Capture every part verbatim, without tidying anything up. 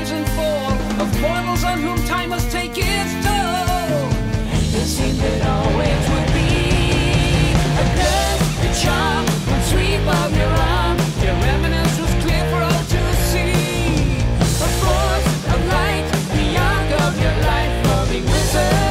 rise and fall of mortals on whom time must take its toll. It seemed that always would be a curse, a charm, a sweep of your arm. Your reminiscence was clear for all to see. A force of light, the arc of your life, loving wizard.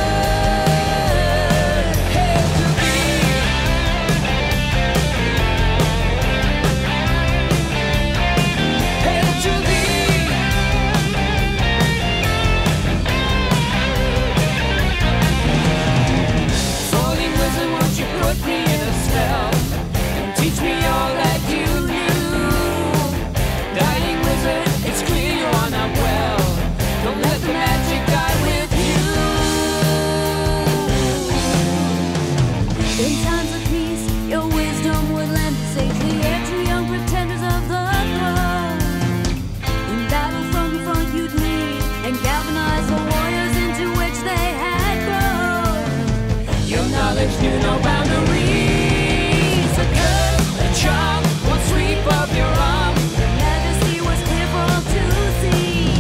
You know boundaries, a curse, a charm, one sweep of your arm. The legacy was clear for all to see.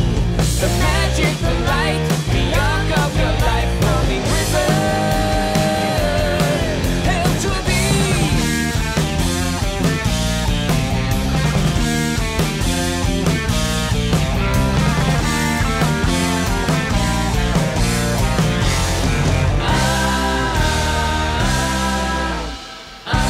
The magic, the light, the arc of your life, flowing wizard, hail to thee. Ah.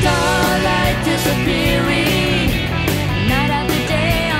Starlight disappearing, night after day.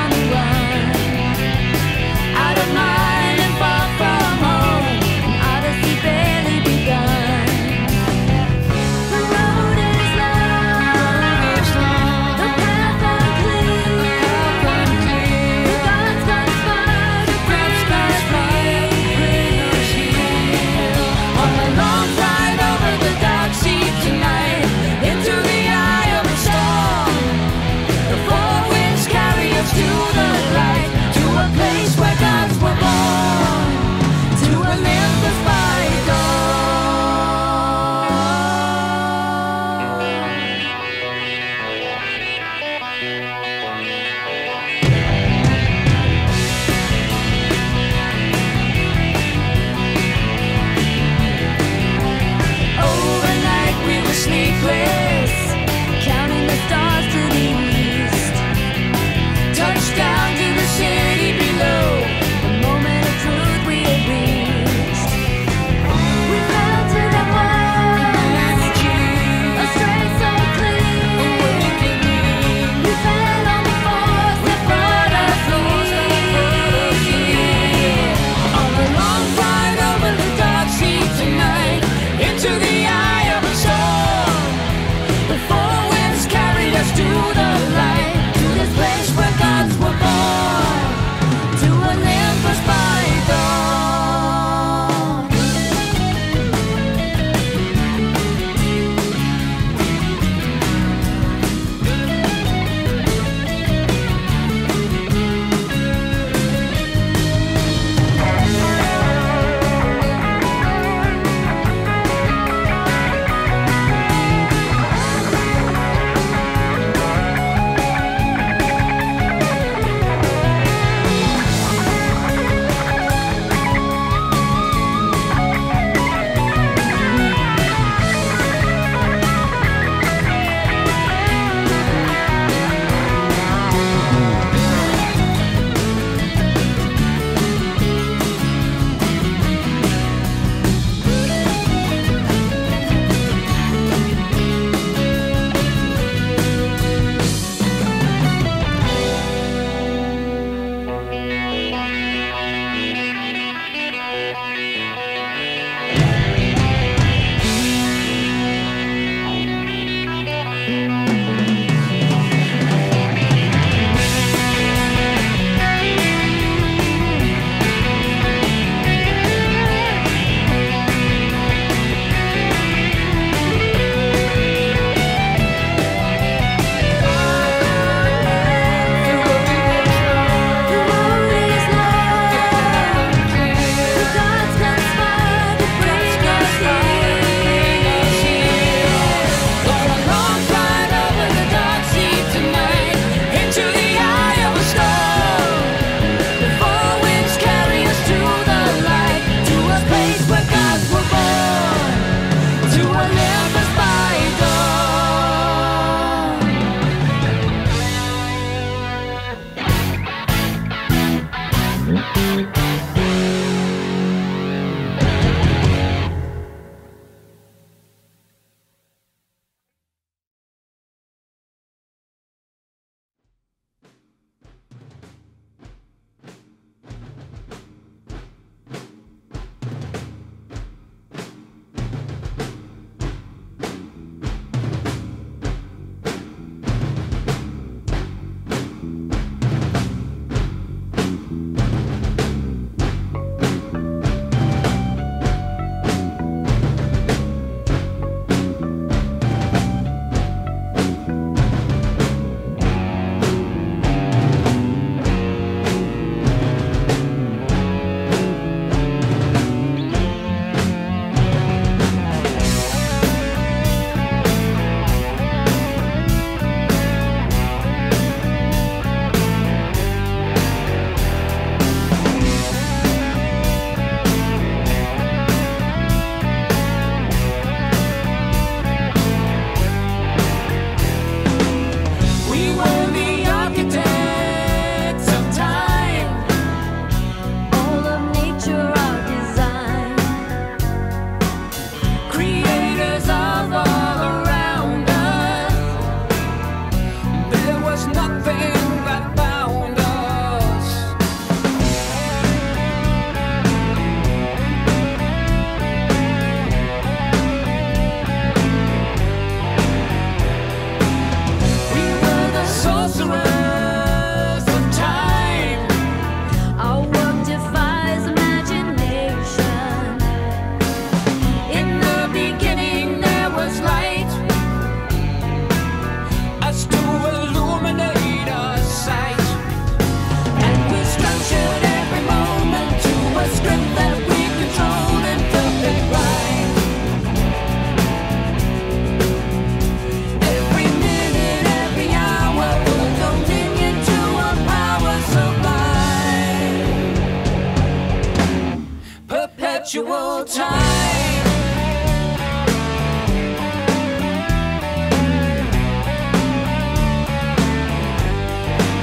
perpetual time.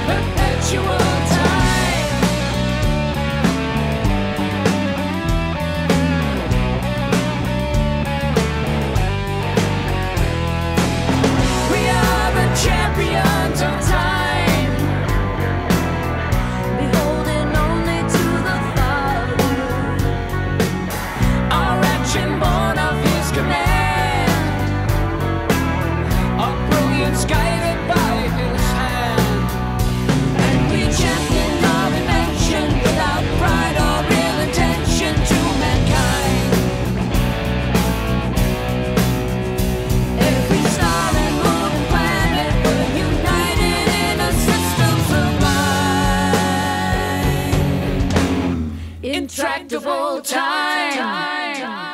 Perpetual time. We are the champions of time. Intractable time. time. time. time.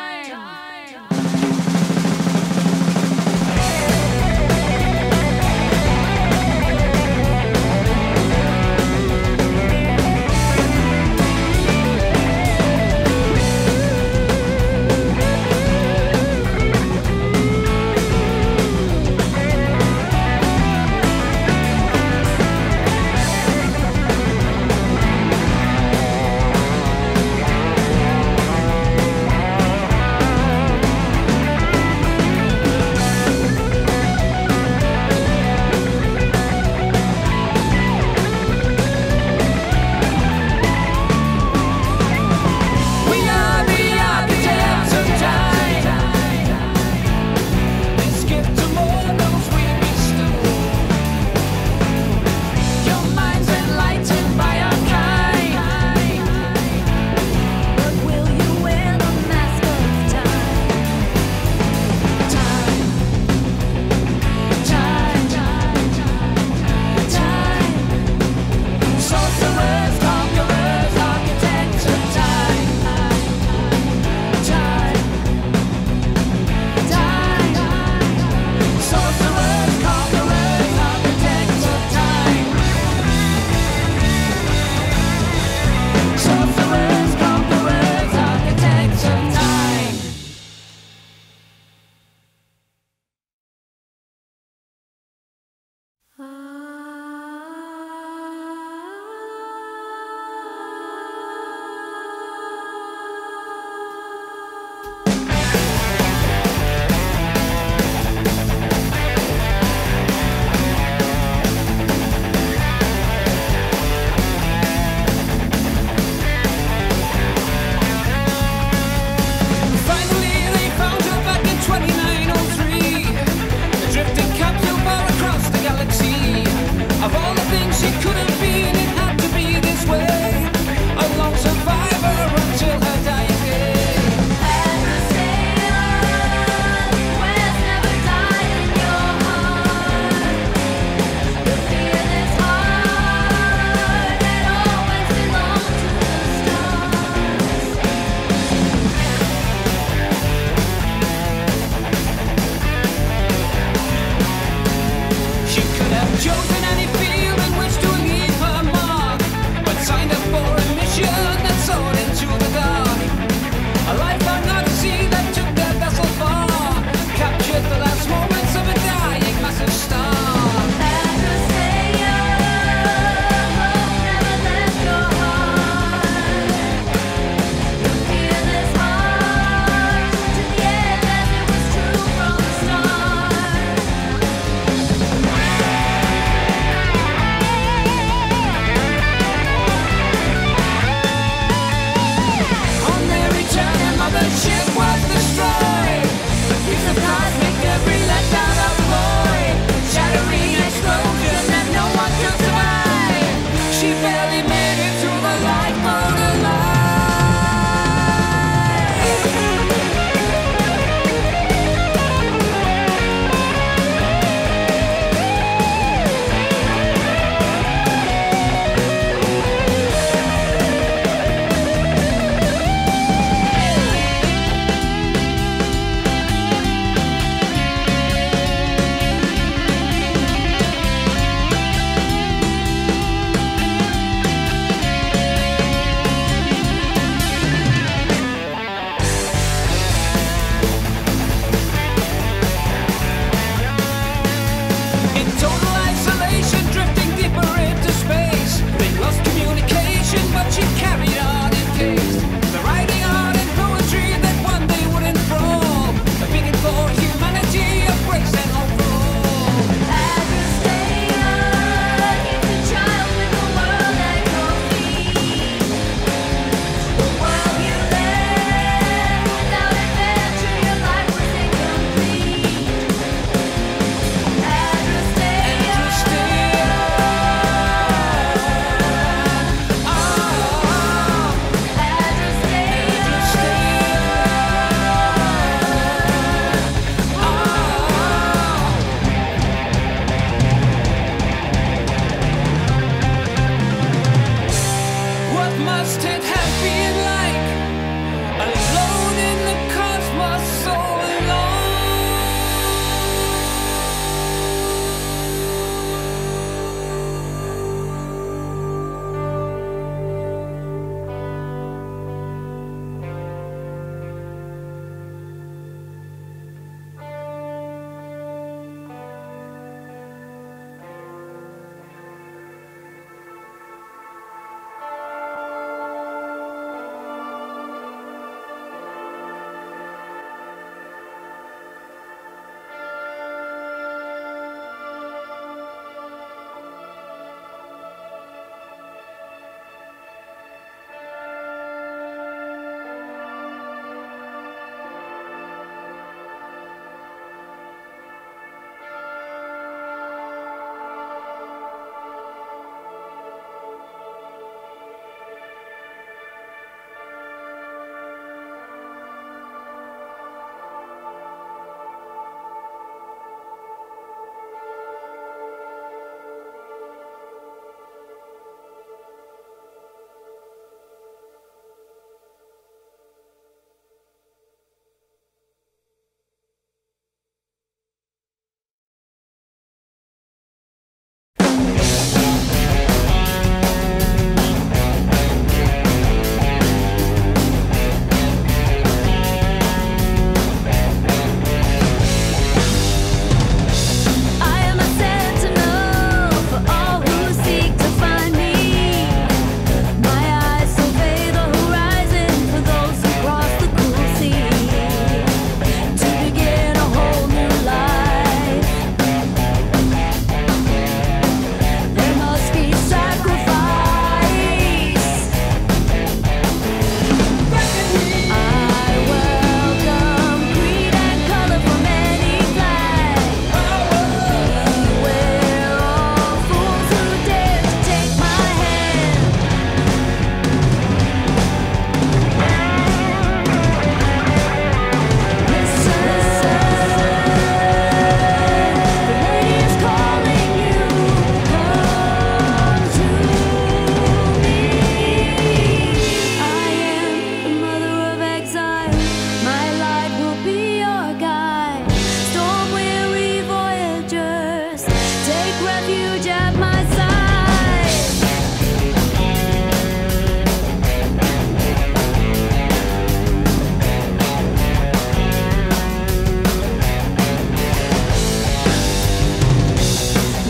refuge at my side.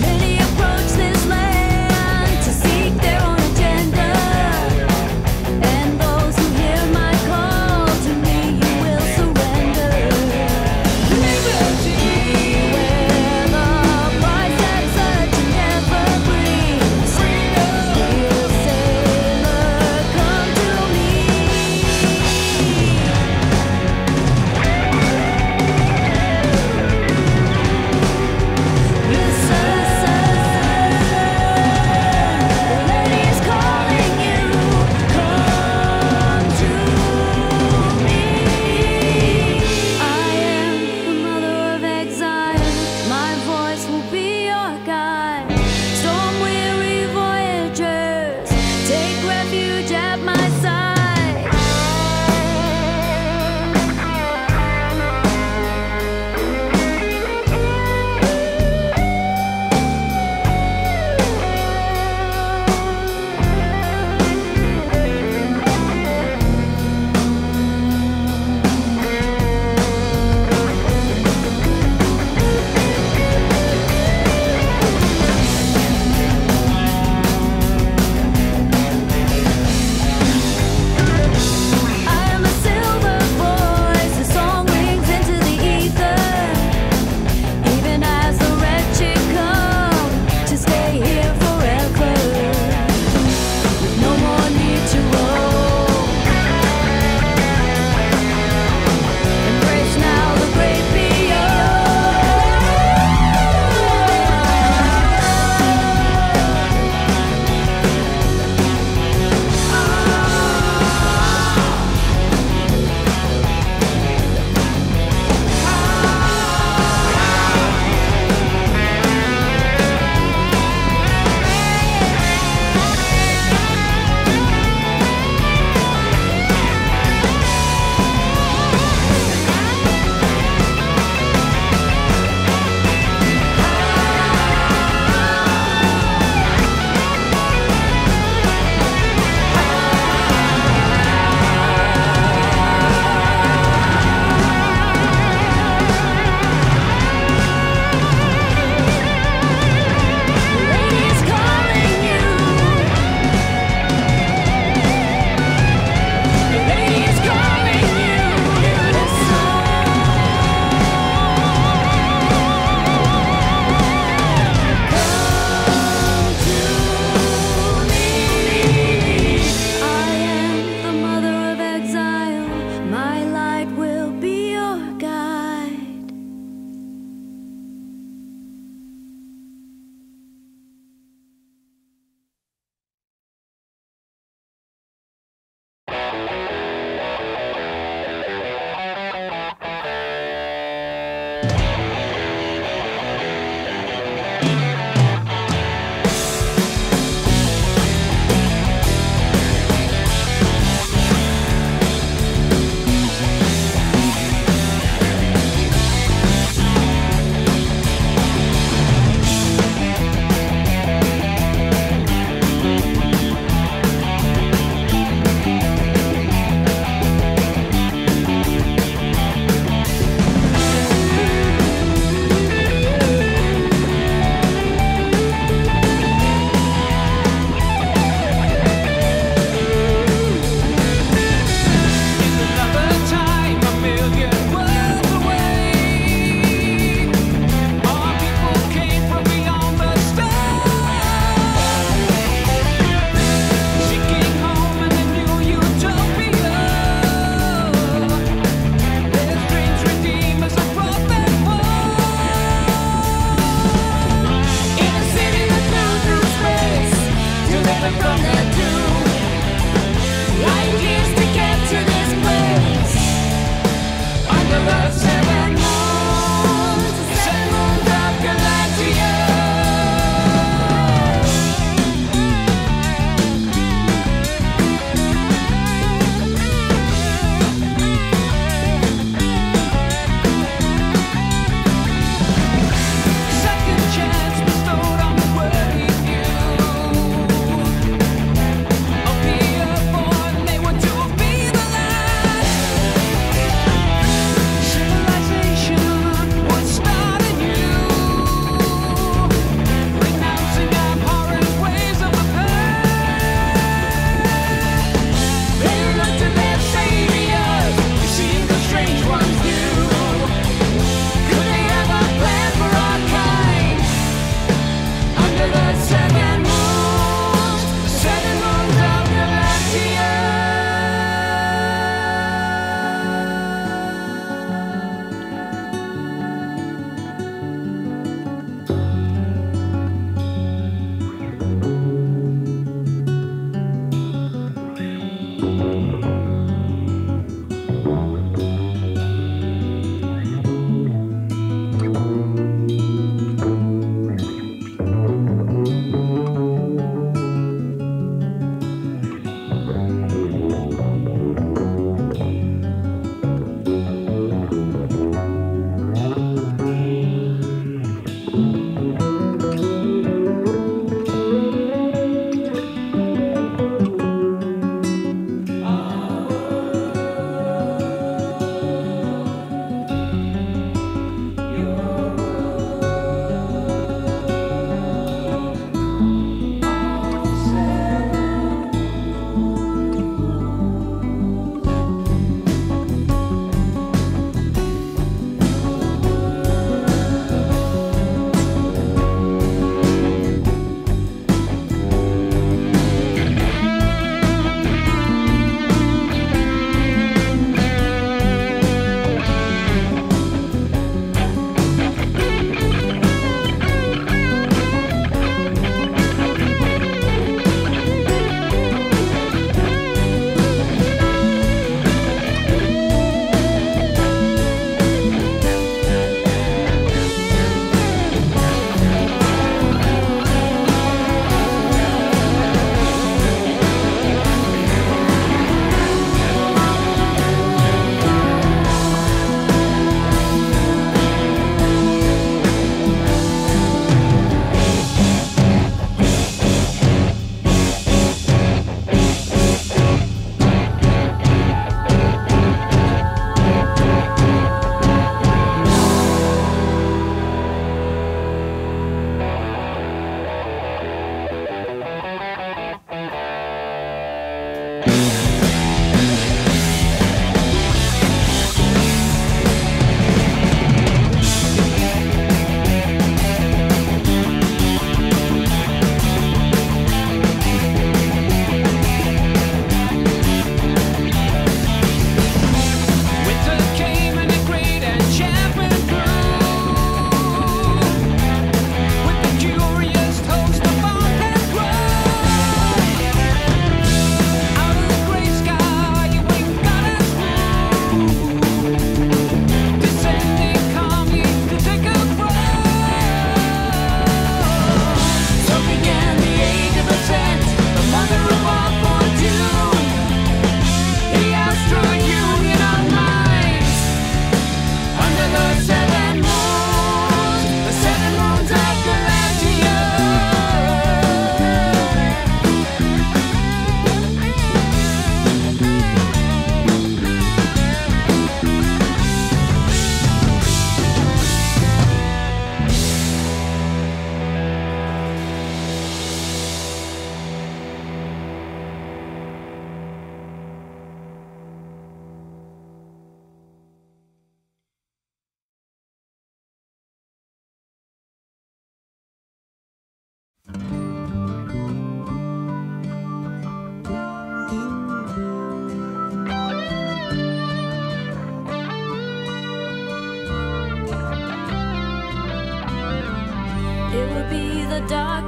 Many approach this land to seek their own agenda, and those who hear my call, to me you will surrender. Liberty! Where the price at such an ever-free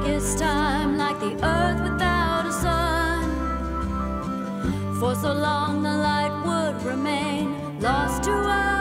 It's time like the earth without a sun. For so long the light would remain lost to us.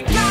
Together.